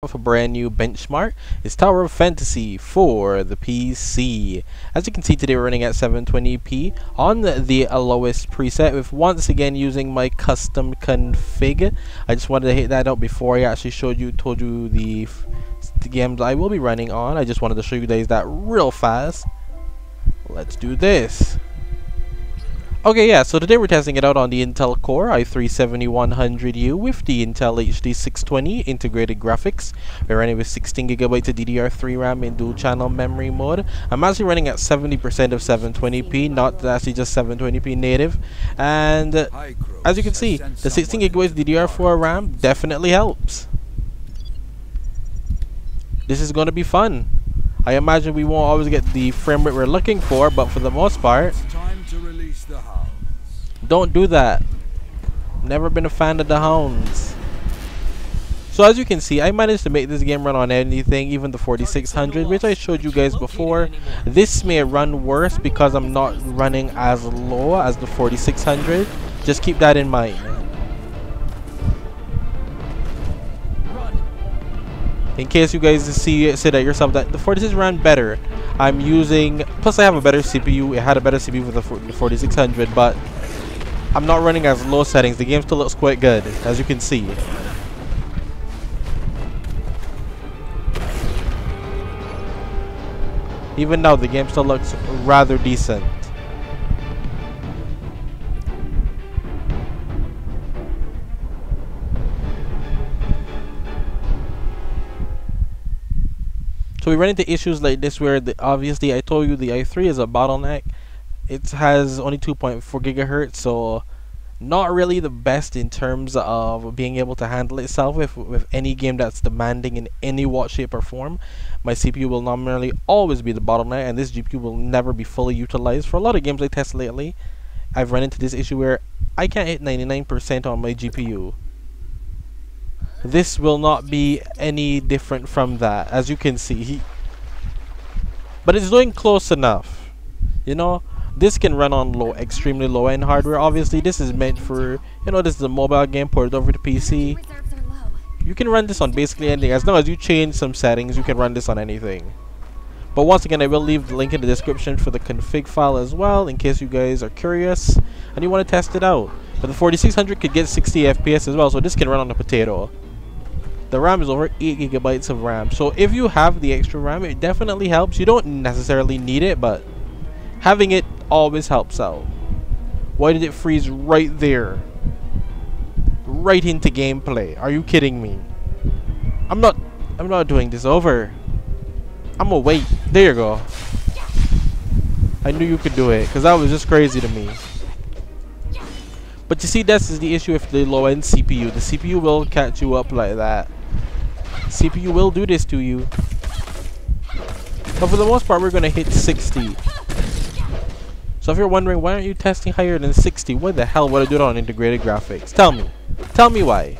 With a brand new benchmark, it's Tower of Fantasy for the PC. As you can see, today we're running at 720p on the lowest preset, with once again using my custom config. I just wanted to hit that out before I actually told you the games I will be running on. I just wanted to show you guys that real fast. Let's do this. Okay, yeah, so today we're testing it out on the Intel Core i3-7100U with the Intel HD 620 integrated graphics. We're running with 16GB of DDR3 RAM in dual channel memory mode. I'm actually running at 70% of 720p, not actually just 720p native. And as you can see, the 16GB DDR4 RAM definitely helps. This is going to be fun. I imagine we won't always get the frame rate we're looking for, but for the most part, don't do that. Never been a fan of the hounds. So as you can see, I managed to make this game run on anything, even the 4600, which I showed you guys before. This may run worse because I'm not running as low as the 4600. Just keep that in mind. In case you guys say that yourself, that the 4600 ran better. I'm using, plus I have a better CPU. It had a better CPU for the 4600, but I'm not running as low settings. The game still looks quite good, as you can see. Even now, the game still looks rather decent. So we run into issues like this where obviously I told you the i3 is a bottleneck. It has only 2.4 GHz, so not really the best in terms of being able to handle itself with any game that's demanding in any what shape or form. My CPU will nominally always be the bottleneck, and this GPU will never be fully utilized. For a lot of games I test lately, I've run into this issue where I can't hit 99% on my GPU. This will not be any different from that, as you can see. But it's doing close enough. You know, this can run on low, extremely low-end hardware. Obviously, this is meant for, you know, this is a mobile game ported over to PC. You can run this on basically anything. As long as you change some settings, you can run this on anything. But once again, I will leave the link in the description for the config file as well, in case you guys are curious and you want to test it out. But the 4600 could get 60 FPS as well, so this can run on a potato. The RAM is over 8 GB of RAM, so if you have the extra RAM, it definitely helps. You don't necessarily need it, but having it always helps out. Why did it freeze right there? Right into gameplay. Are you kidding me? I'm not doing this over. I'm gonna wait. There you go. I knew you could do it, because that was just crazy to me. But you see, this is the issue with the low-end CPU. The CPU will catch you up like that. CPU will do this to you. But for the most part, we're going to hit 60. So if you're wondering, why aren't you testing higher than 60? What the hell would I do it on integrated graphics? Tell me. Tell me why.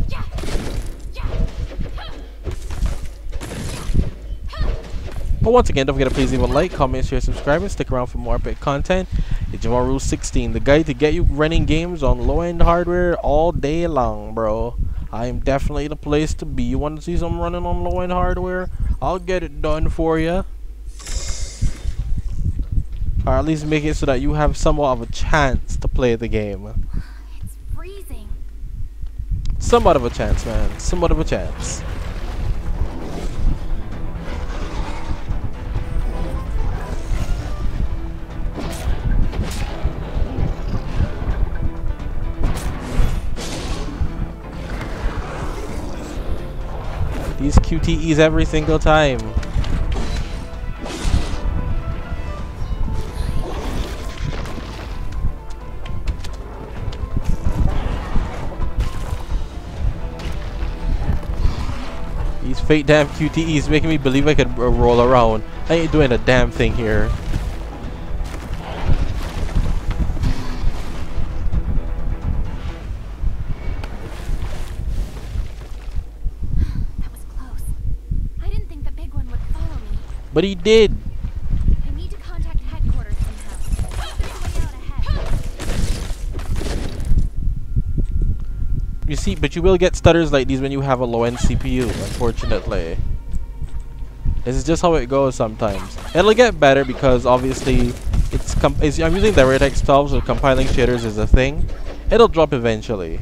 But once again, don't forget to please leave a like, comment, share, subscribe, and stick around for more epic content. It's jevonrulez16, the guy to get you running games on low-end hardware all day long, bro. I am definitely the place to be. You want to see something running on low-end hardware? I'll get it done for you. Or at least make it so that you have somewhat of a chance to play the game. It's freezing. Somewhat of a chance, man. Somewhat of a chance. These QTEs every single time. These fake damn QTEs making me believe I could roll around. I ain't doing a damn thing here. But he did. I need to contact headquarters somehow. There's a way out ahead. You see but you will get stutters like these when you have a low-end CPU, unfortunately. This is just how it goes sometimes. It'll get better because obviously I'm using the DirectX 12, so compiling shaders is a thing. It'll drop eventually.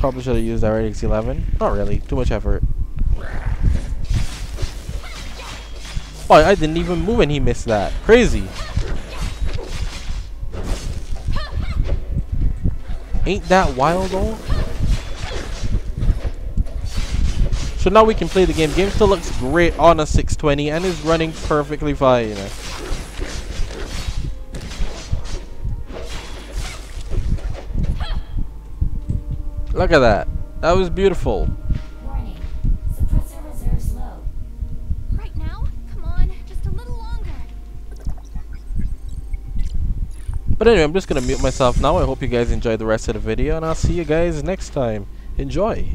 Probably should have used DirectX 11. Not really, too much effort. Oh, I didn't even move and he missed that. Crazy. Ain't that wild though? So now we can play the game. Game still looks great on a 620 and is running perfectly fine. Look at that. That was beautiful. Warning. Suppressor reserves low. Right now? Come on, just a little longer. But anyway, I'm just gonna mute myself now. I hope you guys enjoyed the rest of the video and I'll see you guys next time. Enjoy!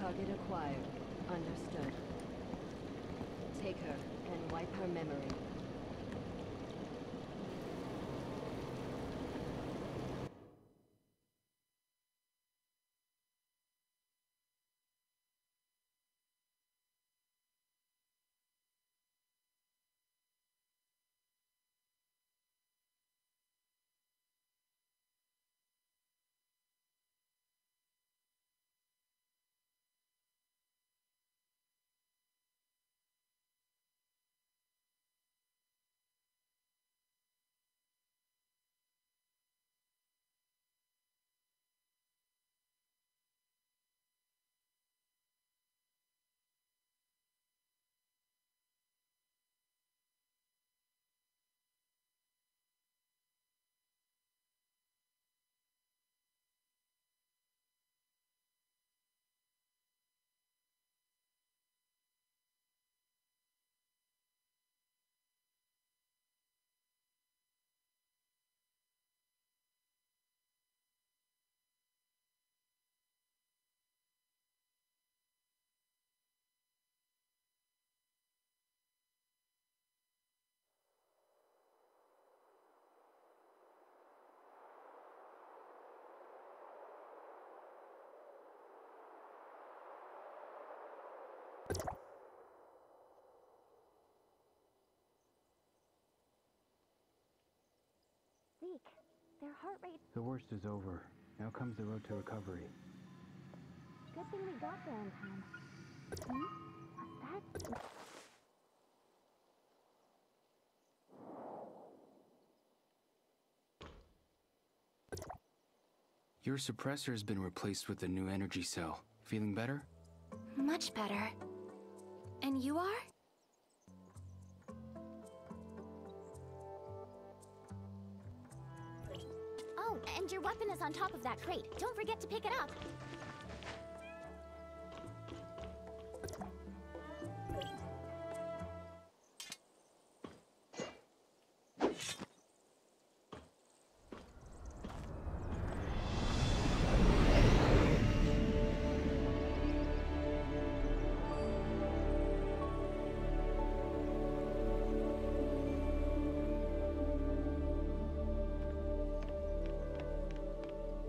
Target acquired. Understood. Take her and wipe her memory. Their heart rate. The worst is over. Now comes the road to recovery. Good thing we got there in time. Your suppressor has been replaced with a new energy cell. Feeling better? Much better. And you are? And your weapon is on top of that crate. Don't forget to pick it up.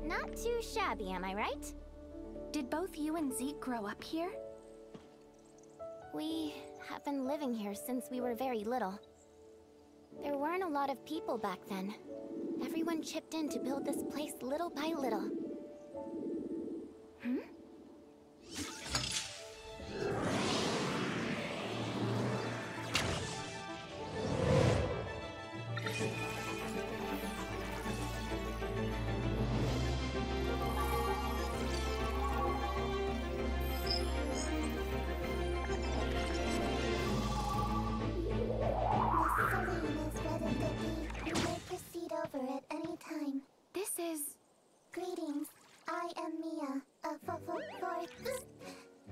Not too shabby, am I right? Did both you and Zeke grow up here? We have been living here since we were very little. There weren't a lot of people back then. Everyone chipped in to build this place little by little.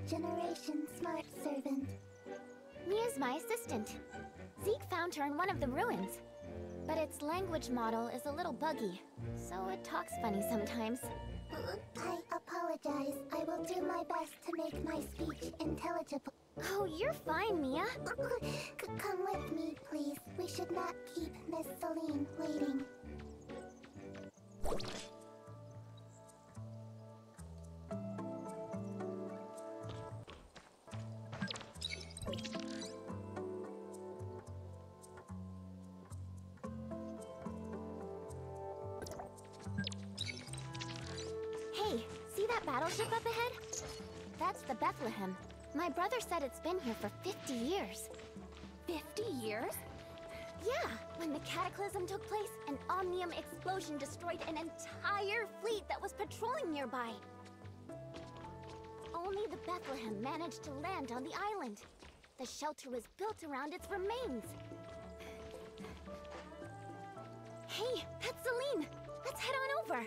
Generation Smart Servant. Mia's my assistant. Zeke found her in one of the ruins. But its language model is a little buggy, so it talks funny sometimes. I apologize. I will do my best to make my speech intelligible. Oh, you're fine, Mia. Come with me, please. We should not keep Miss Celine waiting. Hey, see that battleship up ahead? That's the Bethlehem. My brother said it's been here for 50 years. 50 years? Yeah, when the cataclysm took place, an omnium explosion destroyed an entire fleet that was patrolling nearby. Only the Bethlehem managed to land on the island. The shelter was built around its remains. Hey, that's Celine! Let's head on over!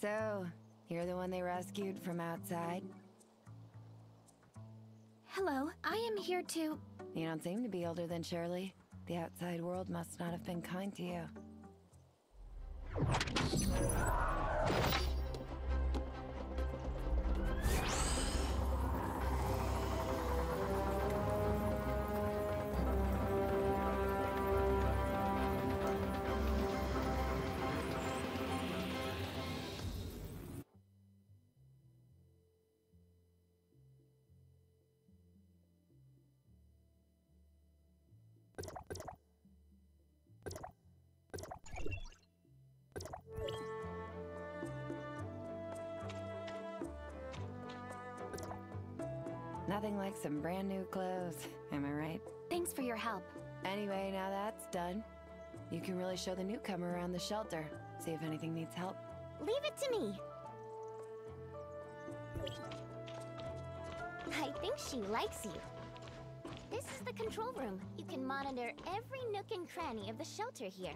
So, you're the one they rescued from outside? Hello, I am here to... You don't seem to be older than Shirley. The outside world must not have been kind to you. Nothing like some brand new clothes, am I right? Thanks for your help. Anyway, now that's done. You can really show the newcomer around the shelter, see if anything needs help. Leave it to me. I think she likes you. This is the control room. You can monitor every nook and cranny of the shelter here.